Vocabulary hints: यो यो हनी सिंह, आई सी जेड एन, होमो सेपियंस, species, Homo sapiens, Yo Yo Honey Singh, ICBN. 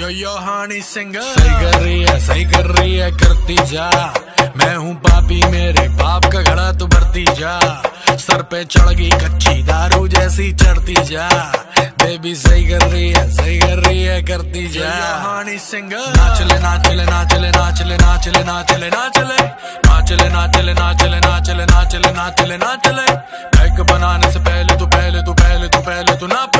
यो यो हनी सिंह। सही कर रही है करती जा, मैं हूँ पापी मेरे बाप का घड़ा तू भरती जा। सर पे चढ़ गई कच्ची दारू जैसी चढ़ती जा। बेबी सही कर रही है करती जा। हनी सिंह नाचले नाचले नाचले नाचले नाचले नाचले नाचले नाचले नाचले नाचले नाचले नाचले नाचले नाचले। बैग बनाने से पहले तू ना